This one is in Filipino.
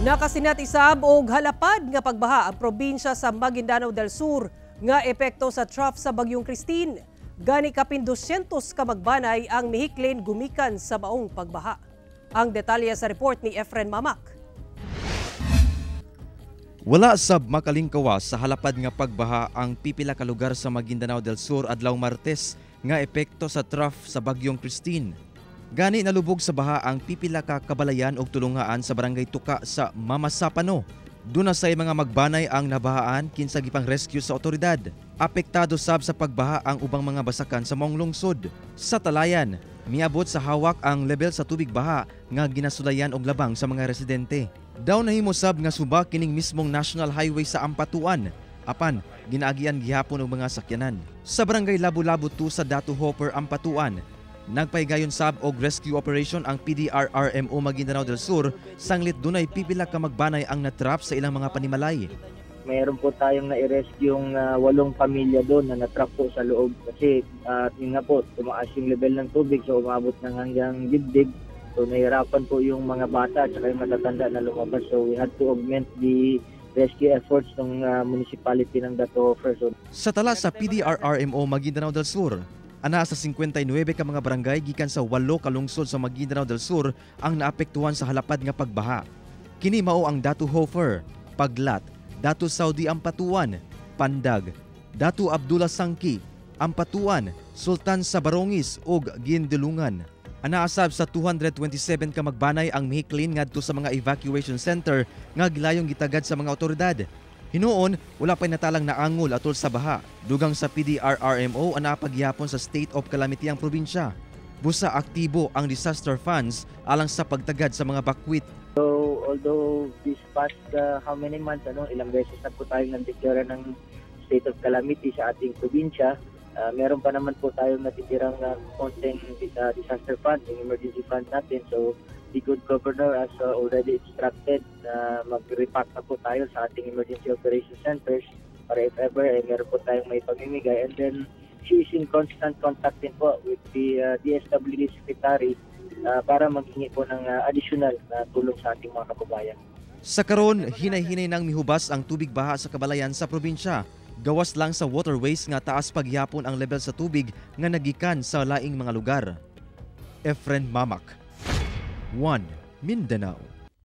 Nakasinat isab og halapad nga pagbaha ang probinsya sa Maguindanao del Sur nga epekto sa trough sa Bagyong Kristine. Gani kapin 200 ka magbanay ang mihiklin gumikan sa baong pagbaha. Ang detalya sa report ni Efren Mamak. Wala sab makalingkawa sa halapad nga pagbaha ang pipila ka lugar sa Maguindanao del Sur adlaw Martes nga epekto sa trough sa Bagyong Kristine. Gani nalubog sa baha ang pipila ka kabalayan o tulungaan sa Barangay Tuka sa Mamasapano. Duna say mga magbanay ang nabahaan kinsa gipang rescue sa otoridad. Apektado sab sa pagbaha ang ubang mga basakan sa mong lungsod. Sa Talayan, miabot sa hawak ang level sa tubig baha nga ginasulayan og labang sa mga residente. Daw nahimo sab nga suba kining mismong National Highway sa Ampatuan. Apan, ginaagian gihapon og mga sakyanan. Sa Barangay Labo-labo 2 sa Datu Hopper, Ampatuan, nagpaygayon sab og rescue operation ang PDRRMO Maguindanao del Sur sanglit dunay pipila ka magbanay ang natrap sa ilang mga panimalay. Mayroon po tayong na-rescue yung 8 pamilya doon na natrap po sa loob kasi yun nga po, tumaas yung level ng tubig so umabot ng hanggang dibdib. So nahirapan po yung mga bata at saka yung matatanda na lumabas so we had to augment the rescue efforts ng municipality ng Datu Hofer. So, sa tala sa PDRRMO Maguindanao del Sur, ana sa 59 ka mga barangay gikan sa 8 ka lungsod sa Maguindanao del Sur ang naapektuhan sa halapad nga pagbaha. Kini mao ang Datu Hofer, Paglat, Datu Saudi Ampatuan, Pandag, Datu Abdullah Sangki, Ampatuan, Sultan Sabarongis ug Gindulungan. Anaasab sa 227 ka magbanay ang mihiklin ngadto sa mga evacuation center nga gilayong gitagad sa mga awtoridad. Hinuon, wala pa'y natalang naangol atol sa baha. Dugang sa PDRRMO ang napagyapon sa state of calamity ang probinsya. Busa aktibo ang disaster funds alang sa pagtagad sa mga bakwit. So, although this past how many months, ilang beses na po tayo nagdeklara ng state of calamity sa ating probinsya, meron pa naman po tayong natitirang konting disaster funds, yung emergency funds natin. So, the good governor has already instructed na mag-repack na po tayo sa ating emergency operation centers para if ever ay meron po tayong may pamimigay. And then she is in constant contact din po with the DSWD Secretary para maghingi po ng additional na tulong sa ating mga kababayan. Sa karon, hinay-hinay nang mihubas ang tubig baha sa kabalayan sa probinsya. Gawas lang sa waterways nga taas pagyapon ang level sa tubig nga nagikan sa laing mga lugar. Efren Mamak, One Mindanao.